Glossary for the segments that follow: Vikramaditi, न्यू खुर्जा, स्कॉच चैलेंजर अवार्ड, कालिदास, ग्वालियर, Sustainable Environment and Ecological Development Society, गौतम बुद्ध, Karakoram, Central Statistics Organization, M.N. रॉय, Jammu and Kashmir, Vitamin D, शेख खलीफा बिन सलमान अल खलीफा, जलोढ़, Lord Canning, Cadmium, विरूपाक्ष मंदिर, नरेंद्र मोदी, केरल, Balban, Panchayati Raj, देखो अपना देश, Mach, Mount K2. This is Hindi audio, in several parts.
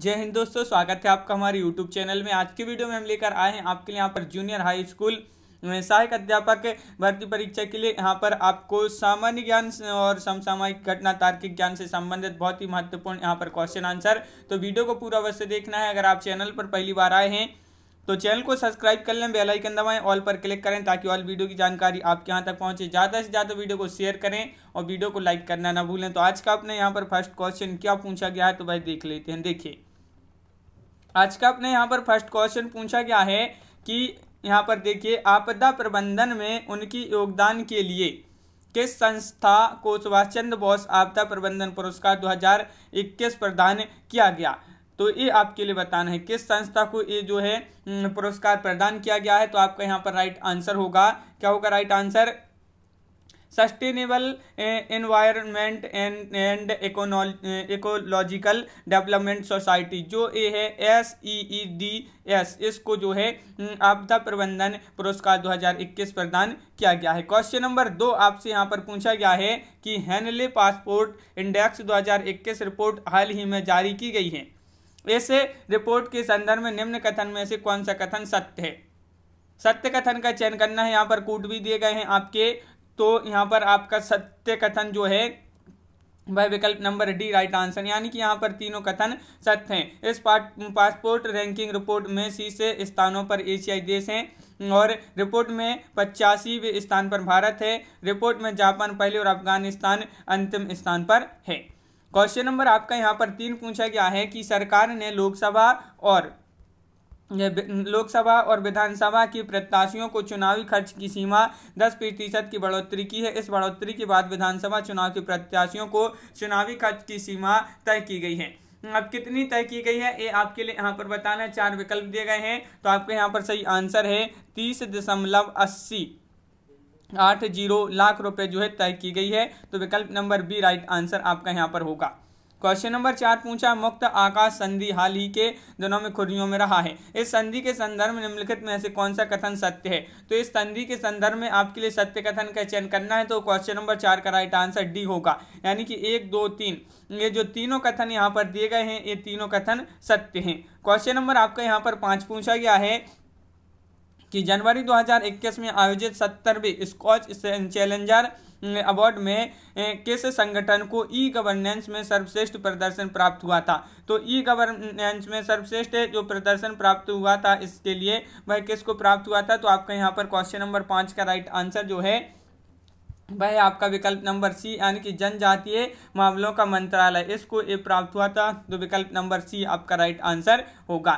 जय हिंद दोस्तों, स्वागत है आपका हमारे YouTube चैनल में। आज की वीडियो में हम लेकर आए हैं आपके लिए यहाँ पर जूनियर हाई स्कूल सहायक अध्यापक भर्ती परीक्षा के लिए यहाँ पर आपको सामान्य ज्ञान और समसामयिक घटना तार्किक ज्ञान से संबंधित बहुत ही महत्वपूर्ण यहाँ पर क्वेश्चन आंसर। तो वीडियो को पूरा अवश्य देखना है। अगर आप चैनल पर पहली बार आए हैं तो चैनल को सब्सक्राइब कर लें, बेल आइकन दबाएं, ऑल पर क्लिक करें ताकि ऑल वीडियो की जानकारी आपके यहाँ तक पहुँचे। ज़्यादा से ज़्यादा वीडियो को शेयर करें और वीडियो को लाइक करना ना भूलें। तो आज का अपने यहाँ पर फर्स्ट क्वेश्चन क्या पूछा गया है तो भाई देख लेते हैं। देखिए, आज का अपने यहाँ पर फर्स्ट क्वेश्चन पूछा गया है कि यहाँ पर देखिए, आपदा प्रबंधन में उनकी योगदान के लिए किस संस्था को सुभाष चंद्र बोस आपदा प्रबंधन पुरस्कार 2021 प्रदान किया गया। तो ये आपके लिए बताना है किस संस्था को ये जो है पुरस्कार प्रदान किया गया है। तो आपका यहाँ पर राइट आंसर होगा, क्या होगा right answer, sustainable environment and ecological development society, जो ये है SEEDS, इसको जो है आपदा प्रबंधन पुरस्कार 2021 प्रदान किया गया है। क्वेश्चन नंबर 2 आपसे यहाँ पर पूछा गया है कि हेनले पासपोर्ट इंडेक्स 2021 रिपोर्ट हाल ही में जारी की गई है। ऐसे रिपोर्ट के संदर्भ में निम्न कथन में से कौन सा कथन सत्य है। सत्य कथन का चयन करना है। यहाँ पर कूट भी दिए गए हैं आपके, तो यहाँ पर आपका सत्य कथन जो है वह विकल्प नंबर डी राइट आंसर, यानी कि यहाँ पर तीनों कथन सत्य हैं। इस पासपोर्ट रैंकिंग रिपोर्ट में शीर्ष स्थानों पर एशियाई देश हैं और रिपोर्ट में 85वें स्थान पर भारत है। रिपोर्ट में जापान पहले और अफगानिस्तान अंतिम स्थान पर है। क्वेश्चन नंबर आपका यहाँ पर 3 पूछा गया है कि सरकार ने लोकसभा और विधानसभा के प्रत्याशियों को चुनावी खर्च की सीमा 10% की बढ़ोतरी की है। इस बढ़ोतरी के बाद विधानसभा चुनाव के प्रत्याशियों को चुनावी खर्च की सीमा तय की गई है। अब कितनी तय की गई है ये आपके लिए यहाँ पर बताना है। 4 विकल्प दिए गए हैं, तो आपके यहाँ पर सही आंसर है 30.80 लाख रुपए जो है तय की गई है। तो विकल्प नंबर बी राइट आंसर आपका यहाँ पर होगा। क्वेश्चन नंबर 4 पूछा, मुक्त आकाश संधि हाल ही के दिनों में खुर्रियों में रहा है। इस संधि के संदर्भ में निम्नलिखित में से कौन सा कथन सत्य है। तो इस संधि के संदर्भ में आपके लिए सत्य कथन का चयन करना है। तो क्वेश्चन नंबर 4 का राइट आंसर डी होगा, यानी कि 1, 2, 3 ये जो तीनों कथन यहाँ पर दिए गए हैं ये तीनों कथन सत्य हैं। क्वेश्चन नंबर आपका यहाँ पर 5 पूछा गया है कि जनवरी 2021 में आयोजित 70वें स्कॉच चैलेंजर अवार्ड में किस संगठन को E-गवर्नेंस में सर्वश्रेष्ठ प्रदर्शन प्राप्त हुआ था। तो E-गवर्नेंस में सर्वश्रेष्ठ जो प्रदर्शन प्राप्त हुआ था इसके लिए वह किसको प्राप्त हुआ था। तो आपका यहाँ पर क्वेश्चन नंबर 5 का राइट आंसर जो है वह आपका विकल्प नंबर सी, यानी कि जनजातीय मामलों का मंत्रालय, इसको ये प्राप्त हुआ था। तो विकल्प नंबर सी आपका राइट आंसर होगा।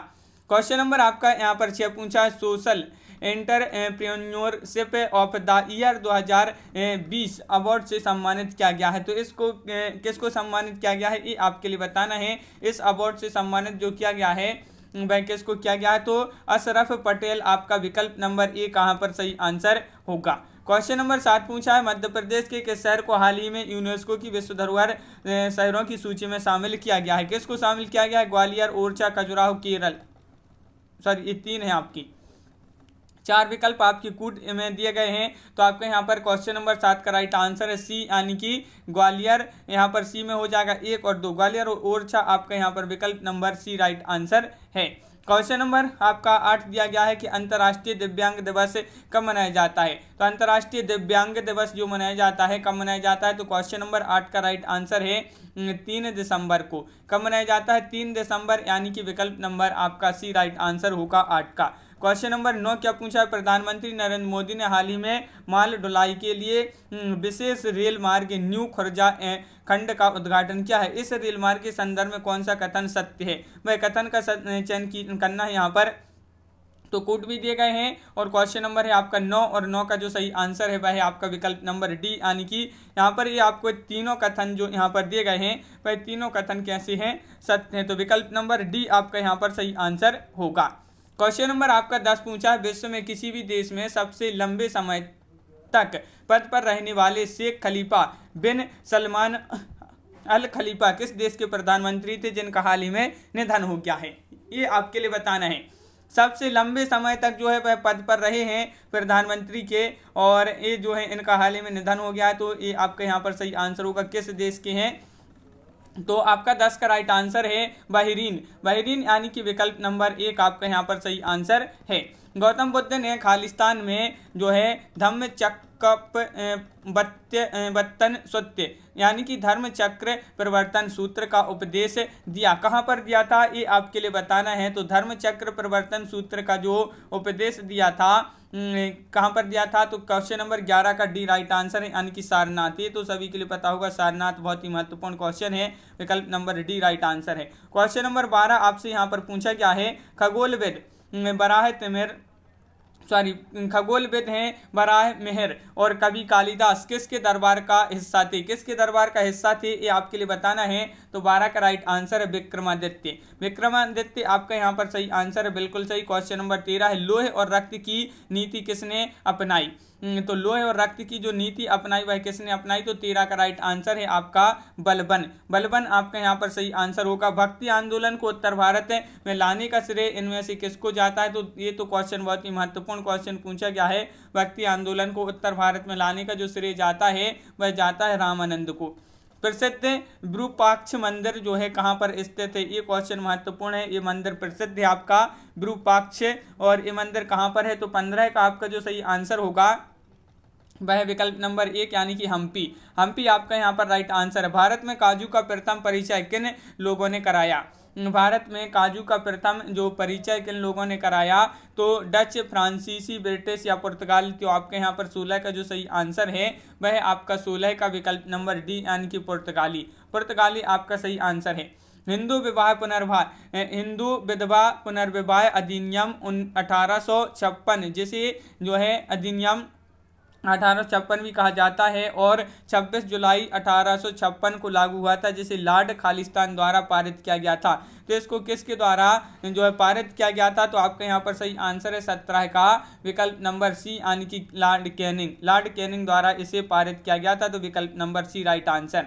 क्वेश्चन नंबर आपका यहाँ पर 6 पूछा है, social entrepreneurship of the year 2020 award से सम्मानित किया गया है। तो इसको किसको सम्मानित किया गया है ये आपके लिए बताना है। इस अवार्ड से सम्मानित जो किया गया है वह किसको किया गया है। तो अशरफ पटेल आपका विकल्प नंबर ए कहाँ पर सही आंसर होगा। क्वेश्चन नंबर 7 पूछा है, मध्य प्रदेश के किस शहर को हाल ही में यूनेस्को की विश्व धरोहर शहरों की सूची में शामिल किया गया है। किसको शामिल किया गया है, ग्वालियर, ओरछा, खजुराहो, केरल। सर ये 3 है आपकी, 4 विकल्प आपकी कूट में दिए गए हैं। तो आपके यहाँ पर क्वेश्चन नंबर 7 का राइट आंसर है सी, यानी कि ग्वालियर, यहाँ पर सी में हो जाएगा 1 और 2, ग्वालियर और ओरछा। आपका यहाँ पर विकल्प नंबर सी राइट आंसर है। क्वेश्चन नंबर आपका 8 दिया गया है कि अंतर्राष्ट्रीय दिव्यांग दिवस कब मनाया जाता है। तो अंतर्राष्ट्रीय दिव्यांग दिवस जो मनाया जाता है कब मनाया जाता है। तो क्वेश्चन नंबर 8 का राइट आंसर है 3 दिसंबर को। कब मनाया जाता है, 3 दिसंबर, यानी कि विकल्प नंबर आपका सी राइट आंसर होगा 8 का। क्वेश्चन नंबर 9 क्या पूछा है, प्रधानमंत्री नरेंद्र मोदी ने हाल ही में माल ढुलाई के लिए विशेष रेल मार्ग न्यू खुर्जा खंड का उद्घाटन किया है। इस रेल मार्ग के संदर्भ में कौन सा कथन सत्य है, वह कथन का चयन करना है यहाँ पर। तो कोट भी दिए गए हैं और क्वेश्चन नंबर है आपका 9 और 9 का जो सही आंसर है वह है आपका विकल्प नंबर डी, यानी कि यहाँ पर ये आपको तीनों कथन जो यहाँ पर दिए गए हैं वह तीनों कथन कैसे हैं, सत्य हैं। तो विकल्प नंबर डी आपका यहाँ पर सही आंसर होगा। क्वेश्चन नंबर आपका 10 पूछा है, विश्व में किसी भी देश में सबसे लंबे समय तक पद पर रहने वाले शेख खलीफा बिन सलमान अल खलीफा किस देश के प्रधानमंत्री थे जिनका हाल ही में निधन हो गया है। ये आपके लिए बताना है। सबसे लंबे समय तक जो है वह पद पर रहे हैं प्रधानमंत्री के और ये जो है इनका हाल ही में निधन हो गया है। तो ये आपके यहाँ पर सही आंसर होगा, किस देश के हैं तो आपका 10 का राइट आंसर है बाहिरीन। बाहिरीन यानी कि विकल्प नंबर 1 आपका यहाँ पर सही आंसर है। गौतम बुद्ध ने खालिस्तान में जो है धम्म चक्र बत्तन सत्य यानी कि धर्म चक्र प्रवर्तन सूत्र का उपदेश दिया। कहाँ पर दिया था ये आपके लिए बताना है। तो धर्म चक्र प्रवर्तन सूत्र का जो उपदेश दिया था कहाँ पर दिया था, तो क्वेश्चन नंबर 11 का डी राइट आंसर है यानी कि सारनाथ। ये तो सभी के लिए पता होगा, सारनाथ बहुत ही महत्वपूर्ण क्वेश्चन है, विकल्प नंबर डी राइट आंसर है। क्वेश्चन नंबर 12 आपसे यहाँ पर पूछा गया है, खगोलविद खगोलविद हैं बराह मेहर और कवि कालिदास किसके दरबार का हिस्सा थे, किसके दरबार का हिस्सा थे ये आपके लिए बताना है। तो 12 का राइट आंसर है विक्रमादित्य। विक्रमादित्य आपका यहाँ पर सही आंसर है, बिल्कुल सही। क्वेश्चन नंबर 13 है, लोहे और रक्त की नीति किसने अपनाई, तो लोहे और रक्त की जो नीति अपनाई वह किसने अपनाई, तो 13 का राइट आंसर है आपका बलबन। बलबन आपका यहाँ पर सही आंसर होगा। भक्ति आंदोलन को उत्तर भारत में लाने का श्रेय इनमें से किसको जाता है, तो ये तो क्वेश्चन बहुत ही महत्वपूर्ण क्वेश्चन पूछा गया है। भक्ति आंदोलन को उत्तर भारत में लाने का जो श्रेय जाता है वह जाता है रामानंद को। प्रसिद्ध विरूपाक्ष मंदिर जो है कहाँ पर स्थित है, ये क्वेश्चन महत्वपूर्ण है। ये मंदिर प्रसिद्ध है आपका विरूपाक्ष और ये मंदिर कहाँ पर है, तो 15 का आपका जो सही आंसर होगा वह विकल्प नंबर 1 यानी कि हम्पी। हम्पी आपका यहाँ पर राइट आंसर है। भारत में काजू का प्रथम परिचय किन लोगों ने कराया, भारत में काजू का प्रथम जो परिचय किन लोगों ने कराया, तो डच, फ्रांसीसी, ब्रिटिश या पुर्तगाली। तो आपके यहाँ पर 16 का जो सही आंसर है वह आपका 16 का विकल्प नंबर डी यानी कि पुर्तगाली। पुर्तगाली आपका सही आंसर है। हिंदू विधवा पुनर्विवाह अधिनियम 1856 जिसे जो है अधिनियम 1856 भी कहा जाता है और 26 जुलाई 1856 को लागू हुआ था जिसे लॉर्ड खालिस्तान द्वारा पारित किया गया था। तो इसको किसके द्वारा जो है पारित किया गया था, तो आपके यहाँ पर सही आंसर है 17 का विकल्प नंबर सी यानी कि लॉर्ड कैनिंग। लॉर्ड कैनिंग द्वारा इसे पारित किया गया था, तो विकल्प number C right answer.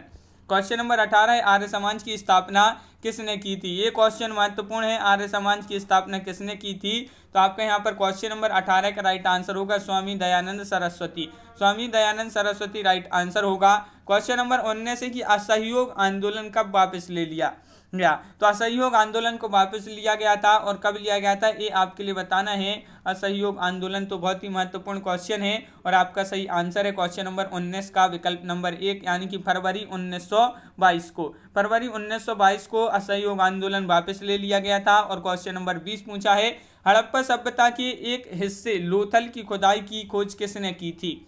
Question number 18 है, आर्य समाज की स्थापना किसने की थी, ये क्वेश्चन महत्वपूर्ण है। आर्य समाज की स्थापना किसने की थी, तो आपका यहाँ पर क्वेश्चन नंबर 18 का राइट आंसर होगा स्वामी दयानंद सरस्वती। स्वामी दयानंद सरस्वती राइट आंसर होगा। क्वेश्चन नंबर 19 है कि असहयोग आंदोलन कब वापस ले लिया गया, तो असहयोग आंदोलन को वापस लिया गया था और कब लिया गया था ये आपके लिए बताना है। असहयोग आंदोलन तो बहुत ही महत्वपूर्ण क्वेश्चन है और आपका सही आंसर है क्वेश्चन नंबर 19 का विकल्प नंबर 1 यानी कि फरवरी 1922 को। फरवरी 1922 को असहयोग आंदोलन वापस ले लिया गया था। और क्वेश्चन नंबर 20 पूछा है, हड़प्पा सभ्यता के एक हिस्से लोथल की खुदाई की खोज किसने की थी,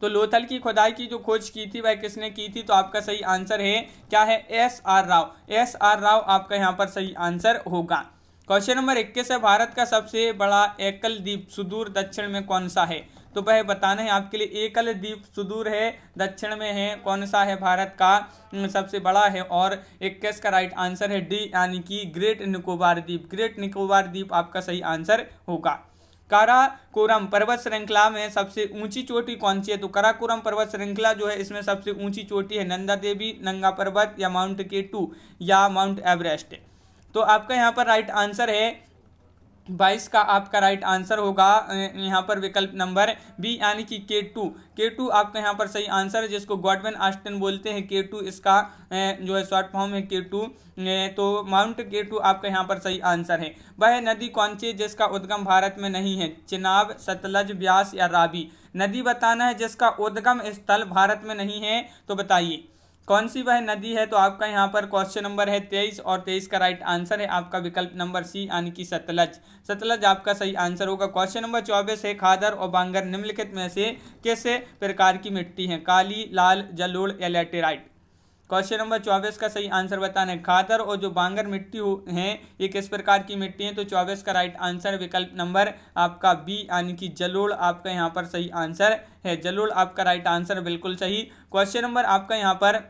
तो लोथल की खुदाई की जो खोज की थी वह किसने की थी, तो आपका सही आंसर है क्या है S R Rao. S R Rao आपका यहाँ पर सही आंसर होगा। क्वेश्चन नंबर 21 है, भारत का सबसे बड़ा एकल द्वीप सुदूर दक्षिण में कौन सा है, तो वह बताना है आपके लिए। एकल द्वीप सुदूर है दक्षिण में है, कौन सा है, भारत का सबसे बड़ा है और 21 का राइट आंसर है डी यानी कि ग्रेट निकोबार द्वीप। ग्रेट निकोबार द्वीप आपका सही आंसर होगा। काराकोरम पर्वत श्रृंखला में सबसे ऊंची चोटी कौन सी है, तो काराकोरम पर्वत श्रृंखला जो है इसमें सबसे ऊंची चोटी है नंदा देवी, नंगा पर्वत या माउंट K2 या माउंट एवरेस्ट। तो आपका यहाँ पर राइट आंसर है 22 का आपका राइट आंसर होगा यहाँ पर विकल्प नंबर बी यानी कि K2। K2 आपका यहाँ पर सही आंसर है जिसको गॉडविन ऑस्टिन बोलते हैं। K2 इसका जो है शॉर्ट फॉर्म है K2। तो माउंट K2 आपका यहाँ पर सही आंसर है। वह नदी कौन सी जिसका उद्गम भारत में नहीं है, चिनाब, सतलज, ब्यास या रावी। नदी बताना है जिसका उद्गम स्थल भारत में नहीं है, तो बताइए कौन सी वह नदी है। तो आपका यहाँ पर क्वेश्चन नंबर है 23 और 23 का राइट आंसर है आपका विकल्प नंबर सी यानी कि सतलज। सतलज आपका सही आंसर होगा। क्वेश्चन नंबर 24 है, खादर और बांगर निम्नलिखित में से किस प्रकार की मिट्टी है, काली, लाल, जलोढ़ या लैटेराइट। क्वेश्चन नंबर 24 का सही आंसर बताना है। खादर और जो बांगर मिट्टी हैं ये किस प्रकार की मिट्टी है, तो 24 का राइट आंसर विकल्प नंबर आपका बी यानी कि जलोढ़ आपका यहाँ पर सही आंसर है। जलोढ़ आपका राइट आंसर बिल्कुल सही। क्वेश्चन नंबर आपका यहाँ पर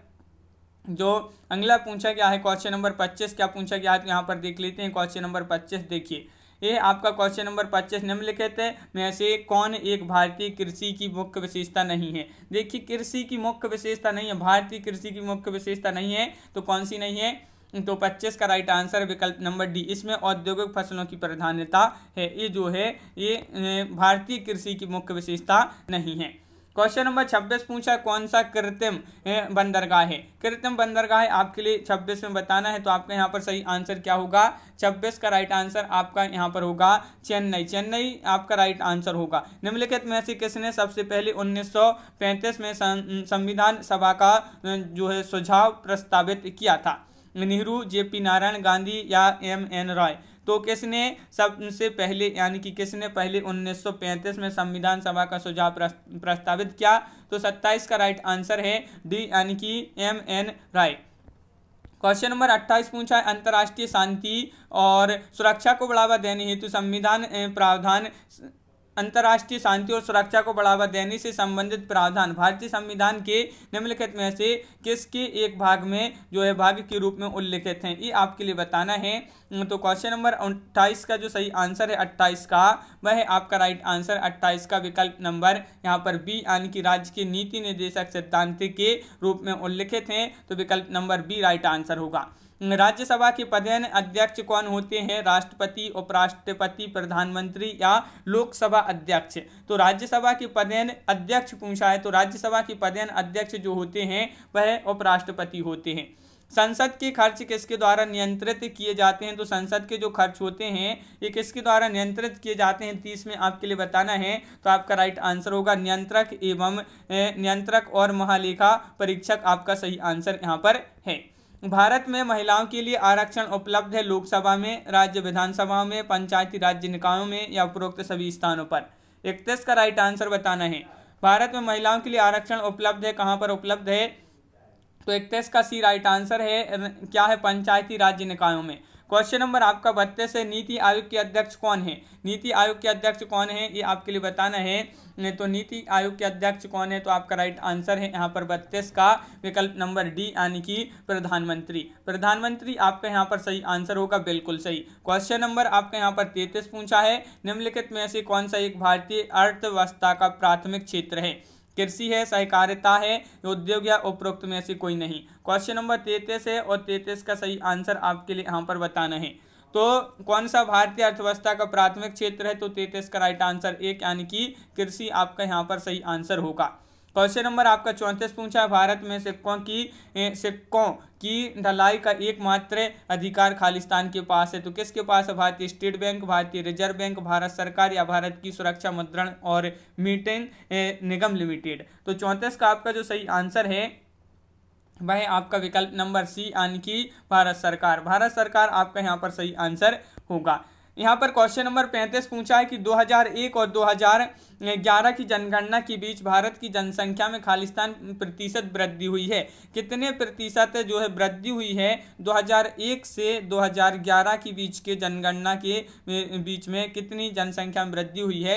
जो अगला पूछा गया है क्वेश्चन नंबर 25 क्या पूछा गया है, तो यहाँ पर देख लेते हैं। क्वेश्चन नंबर 25 देखिए, ये आपका क्वेश्चन नंबर 25 निम्नलिखित में से कौन एक भारतीय कृषि की मुख्य विशेषता नहीं है। देखिए कृषि की मुख्य विशेषता नहीं है, भारतीय कृषि की मुख्य विशेषता नहीं है, तो कौन सी नहीं है, तो 25 का राइट आंसर विकल्प नंबर डी। इसमें औद्योगिक फसलों की प्राधान्यता है, ये जो है ये भारतीय कृषि की मुख्य विशेषता नहीं है। क्वेश्चन नंबर 26 पूछा कौन सा कृत्रिम बंदरगाह है। कृत्रिम बंदरगाह है आपके लिए 26 में बताना है, तो आपका यहाँ पर सही आंसर क्या होगा, 26 का राइट आंसर आपका यहाँ पर होगा चेन्नई। चेन्नई आपका राइट आंसर होगा। निम्नलिखित में से किसने सबसे पहले 1935 में संविधान सभा का जो है सुझाव प्रस्तावित किया था, नेहरू, जेपी नारायण, गांधी या M.N. रॉय। तो किसने सबसे पहले यानी कि किसने पहले 1935 में संविधान सभा का सुझाव प्रस्तावित किया, तो 27 का राइट आंसर है डी यानी कि M.N. रॉय। क्वेश्चन नंबर 28 पूछा है अंतर्राष्ट्रीय शांति और सुरक्षा को बढ़ावा देने हेतु संविधान प्रावधान, अंतर्राष्ट्रीय शांति और सुरक्षा को बढ़ावा देने से संबंधित प्रावधान भारतीय संविधान के निम्नलिखित में से किसके एक भाग में जो है भाग के रूप में उल्लिखित हैं, ये आपके लिए बताना है। तो क्वेश्चन नंबर 28 का जो सही आंसर है 28 का वह है आपका राइट आंसर, 28 का विकल्प नंबर यहाँ पर बी यानी कि राज्य के नीति निर्देशक सिद्धांत के रूप में उल्लिखित हैं, तो विकल्प नंबर बी राइट आंसर होगा। राज्यसभा के पदेन अध्यक्ष कौन होते हैं, राष्ट्रपति, उपराष्ट्रपति, प्रधानमंत्री या लोकसभा अध्यक्ष। तो राज्यसभा के पदेन अध्यक्ष पूछा है, तो राज्यसभा के पदेन अध्यक्ष जो होते हैं वह उपराष्ट्रपति होते हैं। संसद के खर्च किसके द्वारा नियंत्रित किए जाते हैं, तो संसद के जो खर्च होते हैं ये किसके द्वारा नियंत्रित किए जाते हैं, 30 में आपके लिए बताना है। तो आपका राइट आंसर होगा नियंत्रक एवं नियंत्रक और महालेखा परीक्षक आपका सही आंसर यहाँ पर है। भारत में महिलाओं के लिए आरक्षण उपलब्ध है लोकसभा में, राज्य विधानसभा में, पंचायती राज्य निकायों में या उपरोक्त सभी स्थानों पर। 31 का राइट आंसर बताना है। भारत में महिलाओं के लिए आरक्षण उपलब्ध है कहाँ पर उपलब्ध है, तो 31 का सी राइट आंसर है, क्या है पंचायती राज्य निकायों में। क्वेश्चन नंबर आपका 32 है नीति आयोग के अध्यक्ष कौन है। नीति आयोग के अध्यक्ष कौन है ये आपके लिए बताना है, तो नीति आयोग के अध्यक्ष कौन है, तो आपका राइट आंसर है यहाँ पर 32 का विकल्प नंबर डी यानी कि प्रधानमंत्री। प्रधानमंत्री आपका यहाँ पर सही आंसर होगा, बिल्कुल सही। क्वेश्चन नंबर आपका यहाँ पर 33 पूछा है निम्नलिखित में से कौन सा एक भारतीय अर्थव्यवस्था का प्राथमिक क्षेत्र है, कृषि है, सहकारिता है, उद्योग या उपरोक्त में से कोई नहीं। क्वेश्चन नंबर 33 है और 33 का सही आंसर आपके लिए यहाँ पर बताना है। तो कौन सा भारतीय अर्थव्यवस्था का प्राथमिक क्षेत्र है, तो 33 का राइट आंसर एक यानी कि कृषि आपका यहाँ पर सही आंसर होगा। क्वेश्चन नंबर आपका 34 पूछा है भारत में सिक्कों की ढलाई का एकमात्र अधिकार खालिस्तान के पास है, तो किसके पास है, भारतीय स्टेट बैंक, भारतीय रिजर्व बैंक, भारत सरकार या भारत की सुरक्षा मुद्रण और मीटेन निगम लिमिटेड। तो 34 का आपका जो सही आंसर है वह आपका विकल्प नंबर सी यानी कि भारत सरकार। भारत सरकार आपका यहाँ पर सही आंसर होगा। यहाँ पर क्वेश्चन नंबर 35 पूछा है कि 2001 और 2011 की जनगणना के बीच भारत की जनसंख्या में खालिस्तान प्रतिशत वृद्धि हुई है, कितने प्रतिशत जो है वृद्धि हुई है 2001 से 2011 के बीच के जनगणना के बीच में कितनी जनसंख्या में वृद्धि हुई है,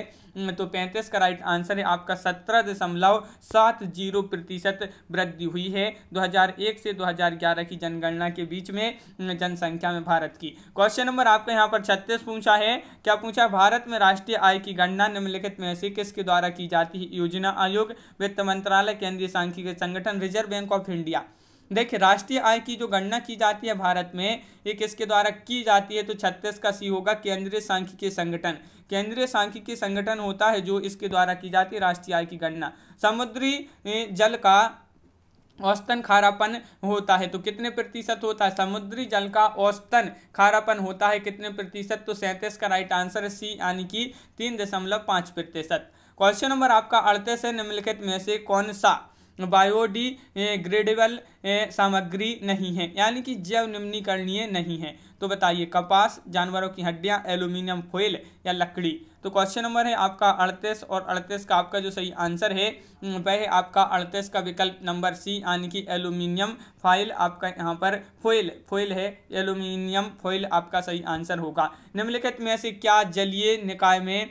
तो 35 का राइट आंसर है आपका 17.70% वृद्धि हुई है 2001 से 2011 की जनगणना के बीच में जनसंख्या में भारत की। क्वेश्चन नंबर आपका यहाँ पर 36 पूछा है, क्या पूछा, भारत में राष्ट्रीय आय की गणना निम्नलिखित में से किसके द्वारा की जाती है, योजना आयोग, वित्त मंत्रालय, केंद्रीय सांख्यिकी संगठन, रिजर्व बैंक ऑफ इंडिया। देखिए राष्ट्रीय आय की जो गणना की जाती है भारत में ये किसके द्वारा की जाती है, तो 36 का सी होगा केंद्रीय सांख्यिकी संगठन। केंद्रीय सांख्यिकी संगठन होता है जो इसके द्वारा की जाती है राष्ट्रीय आय की गणना। समुद्री जल का औसतन खारापन होता है तो कितने प्रतिशत होता है, समुद्री जल का औसतन खारापन होता है कितने प्रतिशत, तो 37 का राइट आंसर है सी यानी कि 3.5%। क्वेश्चन नंबर आपका 38 है निम्नलिखित में से कौन सा बायोडिग्रेडेबल सामग्री नहीं है यानी कि जैव निम्नीकरणीय नहीं है, तो बताइए कपास, जानवरों की हड्डियां, एल्यूमिनियम फोइल या लकड़ी। तो क्वेश्चन नंबर है आपका 38 और 38 का आपका जो सही आंसर है वह है आपका 38 का विकल्प नंबर सी यानी कि एल्यूमिनियम फाइल आपका यहाँ पर फोइल है, एल्यूमिनियम फोइल आपका सही आंसर होगा। निम्नलिखित में से क्या जलीय निकाय में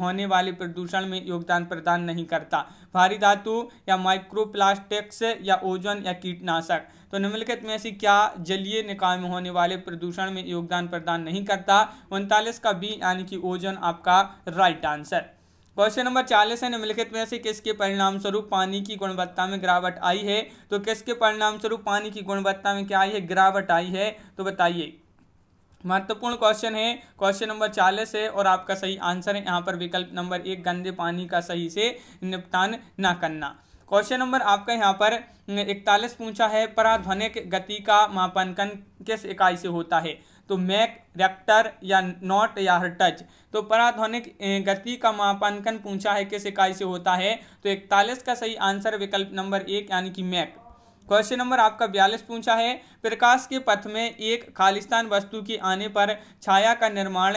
होने वाले प्रदूषण में योगदान प्रदान नहीं करता, भारी धातु या माइक्रोप्लास्टिक्स या ओजोन या कीटनाशक। तो निम्नलिखित में से क्या जलीय निकाय में होने वाले प्रदूषण में योगदान प्रदान नहीं करता, 39 का बी यानी कि ओजोन आपका राइट आंसर। क्वेश्चन नंबर 40 है निम्नलिखित में से किसके परिणाम स्वरूप पानी की गुणवत्ता में गिरावट आई है, तो किसके परिणाम स्वरूप पानी की गुणवत्ता में क्या आई है, गिरावट आई है, तो बताइए महत्वपूर्ण क्वेश्चन है, क्वेश्चन नंबर 40 है और आपका सही आंसर है यहाँ पर विकल्प नंबर 1 गंदे पानी का सही से निपटान ना करना। क्वेश्चन नंबर आपका यहाँ पर 41 पूछा है, पराध्वनिक गति का मापांकन किस इकाई से होता है, तो मैक, रेक्टर या नॉट या हर्ट्ज। तो पराध्वनिक गति का मापांकन पूछा है किस इकाई से होता है, तो 41 का सही आंसर विकल्प नंबर 1 यानी कि मैक। क्वेश्चन नंबर आपका 42 पूछा है, प्रकाश के पथ में एक खालिस्तान वस्तु के आने पर छाया का निर्माण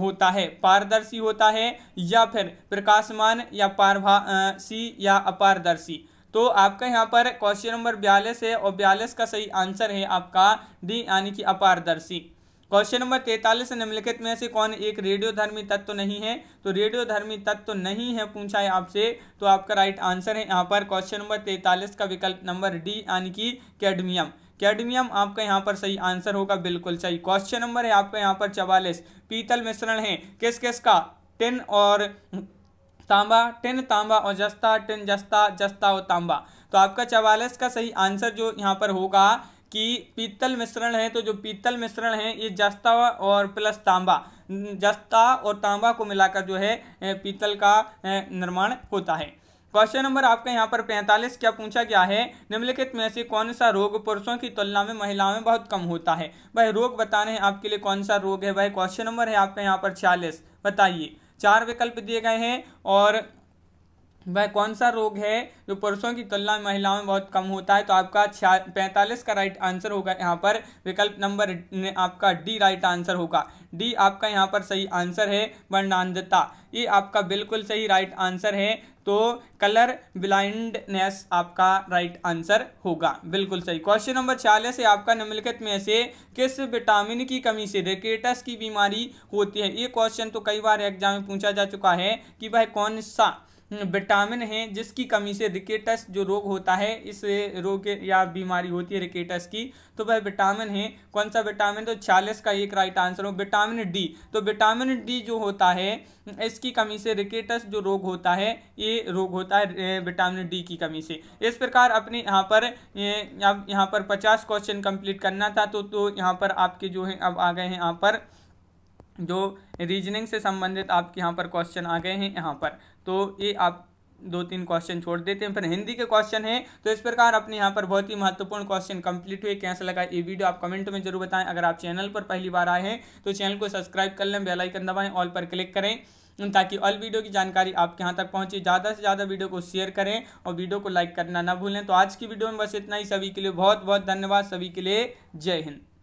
होता है, पारदर्शी होता है या फिर प्रकाशमान या पारभासी या अपारदर्शी। तो आपका यहाँ पर क्वेश्चन नंबर 42 है और 42 का सही आंसर है आपका डी यानी कि अपारदर्शी। क्वेश्चन नंबर 43, निम्नलिखित में से कौन एक रेडियोधर्मी तत्व नहीं है, तो रेडियोधर्मी तत्व नहीं है पूछा है आपसे, तो आपका राइट आंसर है यहाँ पर क्वेश्चन नंबर 43 का विकल्प नंबर डी यानी कि कैडमियम। कैडमियम आपका यहाँ पर सही आंसर होगा, बिल्कुल सही। क्वेश्चन नंबर है आपका यहाँ पर 44, पीतल मिश्रण है किस किस का, टिन और तांबा, टिन तांबा और जस्ता, टिन जस्ता, जस्ता और तांबा। तो आपका 44 का सही आंसर जो यहाँ पर होगा कि पीतल मिश्रण है, तो जो पीतल मिश्रण है ये जस्ता और प्लस तांबा, जस्ता और तांबा को मिलाकर जो है पीतल का निर्माण होता है। क्वेश्चन नंबर आपका यहाँ पर 45 क्या पूछा गया है, निम्नलिखित में से कौन सा रोग पुरुषों की तुलना में महिलाओं में बहुत कम होता है, वह रोग बताने हैं आपके लिए कौन सा रोग है वह। क्वेश्चन नंबर है आपका यहाँ पर 46, बताइए 4 विकल्प दिए गए हैं और वह कौन सा रोग है जो पुरुषों की तुलना में महिलाओं में बहुत कम होता है, तो आपका 45 का राइट आंसर होगा यहाँ पर विकल्प नंबर आपका डी राइट आंसर होगा। डी आपका यहाँ पर सही आंसर है, वर्णांधता, ये आपका बिल्कुल सही राइट आंसर है। तो कलर ब्लाइंडनेस आपका राइट आंसर होगा, बिल्कुल सही। क्वेश्चन नंबर 46 है आपका, निम्नलिखित में से किस विटामिन की कमी से रिकेट्स की बीमारी होती है, ये क्वेश्चन तो कई बार एग्जाम में पूछा जा चुका है कि वह कौन सा विटामिन है जिसकी कमी से रिकेट्स जो रोग होता है, इस रोग या बीमारी होती है रिकेट्स की, तो वह विटामिन है कौन सा विटामिन, तो 46 का एक राइट आंसर हो विटामिन डी। तो विटामिन डी जो होता है इसकी कमी से रिकेट्स जो रोग होता है, ये रोग होता है विटामिन डी की कमी से। इस प्रकार अपने यहाँ पर 50 क्वेश्चन कंप्लीट करना था, तो यहाँ पर आपके जो है अब आ गए हैं यहाँ पर जो रीजनिंग से संबंधित आपके यहाँ पर क्वेश्चन आ गए हैं यहाँ पर, तो ये आप 2-3 क्वेश्चन छोड़ देते हैं, फिर हिंदी के क्वेश्चन हैं। तो इस प्रकार अपने यहाँ पर बहुत ही महत्वपूर्ण क्वेश्चन कंप्लीट हुए। कैसा लगा ये वीडियो आप कमेंट में जरूर बताएं। अगर आप चैनल पर पहली बार आए हैं तो चैनल को सब्सक्राइब कर लें, बेल आइकन दबाएं, ऑल पर क्लिक करें ताकि ऑल वीडियो की जानकारी आपके यहाँ तक पहुँचे। ज़्यादा से ज़्यादा वीडियो को शेयर करें और वीडियो को लाइक करना ना भूलें। तो आज की वीडियो में बस इतना ही, सभी के लिए बहुत बहुत धन्यवाद, सभी के लिए जय हिंद।